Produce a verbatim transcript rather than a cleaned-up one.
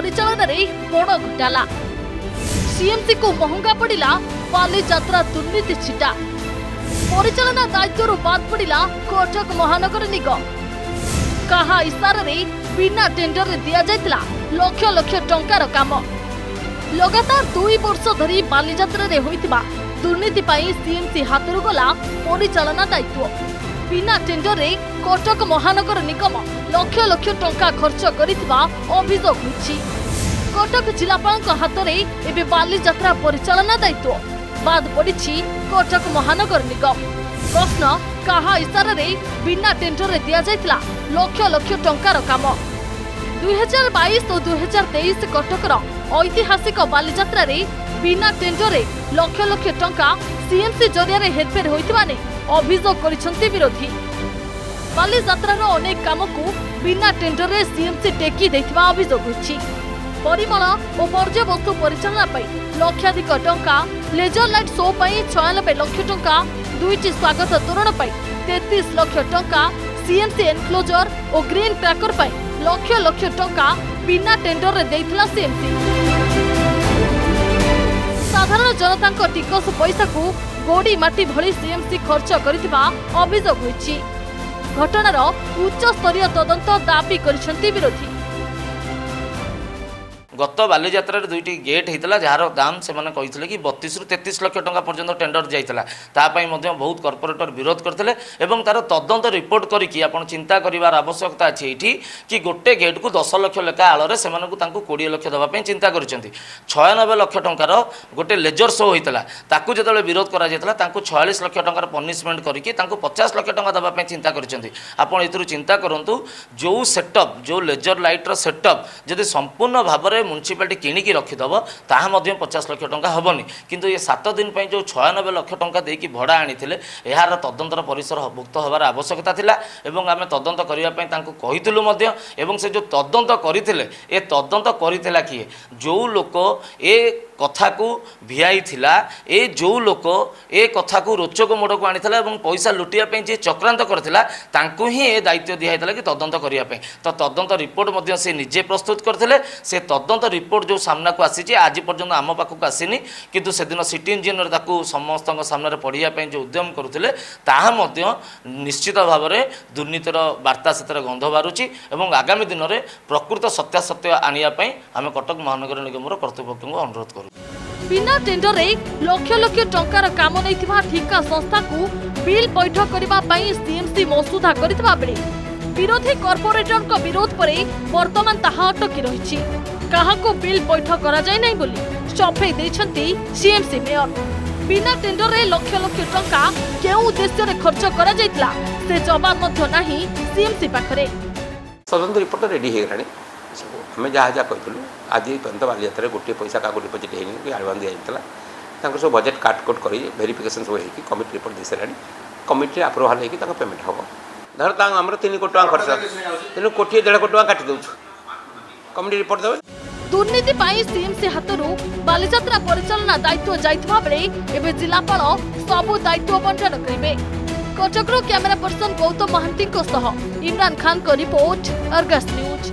परिचालन में बड़ घोटाला। सीएमसी को महंगा पड़ा बालीजात्रा दुर्नीति छिटा। परिचालना दायित्व बाद पड़ा कटक महानगर निगम। कहा इशारा रे बिना टेंडर रे दिया जायतला लाख लाख टंकार काम। लगातार दुई वर्ष धरी बालीजात्रा रे होइतिबा दुर्नीति पई सीएमसी हाथरू गला परिचालना दायित्व। बिना टेंडर रे कटक महानगर निगम लाख लाख टंका खर्च करितबा अभियोग होछि। कटक जिलापालक हाथ रे एबे बालीजात्रा परिचालना दायित्व बाद पड़िछि कटक महानगर निगम। प्रश्न कहा इशारा रे बिना टेंडर रे दिया जायतला लाख लाख टंकार काम। दुई हजार बाईस और दुई हजार तेईस कटकर ऐतिहासिक बालीजात्रा रे बिना टेंडर रे लाख लाख टंका सीएमसी जरिया रे हेरफेर होइतिबा ने अभियोग करिसंती विरोधी। बालीजात्रा रो अनेक काम को बिना टेंडर रे सीएमसी टेकी देथिबा अभियोग होछि। परिमल और वर्ज्य वस्तु परिचालना पई लाखाधिक टंका, लेजर लाइट शो पई छियानबे लाख टंका, दुईटी स्वागत तोरण पई तैंतीस लाख टंका, सीएमसी एनक्लोजर और ग्रीन ट्रैकर पर लाख लाख टंका बिना टेंडर रे देइथला सीएमसी। साधारण जनता को टिकस पैसा को गोड़ी माटी भली सीएमसी खर्च करितबा अभियोग होइछि। घटनार उच्च स्तरीय तदंत दाबी करिसंती विरोधी। गत बालीजात्रा रे दुईटी गेट होता जार दाम से कहते कि बत्तीस रु तेतीस लाख टका पर्यंत टेंडर जाता तापाई बहुत कॉर्पोरेटर विरोध करते तार तदंत रिपोर्ट करके आप चिंता करार आवश्यकता अच्छे ये कि गोटे गेट को दस लाख लेखा आलरे से कोड़े लाख देवाई चिंता करबे लाख टकर गोटे लेजर शो होता जो विरोध कराता छियालीस लाख टकर पनिशमेंट करके पचास लाख टका देवाई चिंता कर चिंता करूँ। जो सेटअप जो लेजर लाइट्र सेटअप जब संपूर्ण भाव में म्युनिसिपालिटी किणिकी रखिदेव ताहा पचास लाख टंका हेनी किंतु ये सात दिन पर जो छियानबे लाख टंका देकी भड़ा आनी यार तदंतर परिसर भुक्त होवार आवश्यकता थिला। आम तदंत करने से जो तदंत करते ये तदंत करते किए जो लोक ए कथा को भिआई थिला ए जो लोक ए कथा को रोचक मोड़ को आनी था पैसा लुटिया जी चक्रांत करथिला तांकु ही ए दायित्व दिया कि तदंत करने तो तदंत रिपोर्ट से निजे प्रस्तुत करते से तदंत रिपोर्ट जो सामना को आसी आज पर्यंत आम पाखक आसीनी किंतु से दिन सिटी इंजीनियर ताकू समस्त सामने पढ़ापी जो उद्यम करुले ताहा निश्चित भाव में दुर्नीतिर वार्ता से गंध बारुची। आगामी दिन में प्रकृत सत्यासत्य आने आम कटक महानगर निगम कर्तृपक्ष को अनुरोध करूँ। बिना टेंडर रे लाख लाख टंकार काम नैथिबा ठिका संस्था को बिल पैठ करिबा पई सीएमसी मसूदा करितबा बेले विरोधी कॉर्पोरेटर को विरोध परे वर्तमान ताहा अटकी रहिछि। काहाको बिल पैठ करा जाय नै बोली सफाई दैछंती सीएमसी मेयर। बिना टेंडर रे लाख लाख टंका केउ उद्देश्य रे खर्च करा जायतला से जवाब मध्य नाही सीएमसी पाखरे। सदन रिपोर्ट रेडी हे रानी हमें जहाँ जहाँ कहूँ आज पर्यटन बालीजात्रा गोटे पैसा क्या डिपोजिट होनी आडवांस दिजाला सब बजेट काट कोट कर भेरिफिकेसन सब हो कमिटी रिपोर्ट दे सारे कमिटी आप्रुभाल हो पेमेंट हम धर तक आम तीन कोटी टाँग खर्च तेनाली कोटी देढ़ कोटी टाँग काटि दौ कमिटी रिपोर्ट दे। दुर्नीति सीएमसी हाथरू बालीजात्रा परिचालना दायित्व जाता बेले जिलापाल सबू दायित्व बंटन करेंगे। कटकरू कैमेरा पर्सन गौतम महांती इमरान खान को रिपोर्ट अर्गस न्यूज।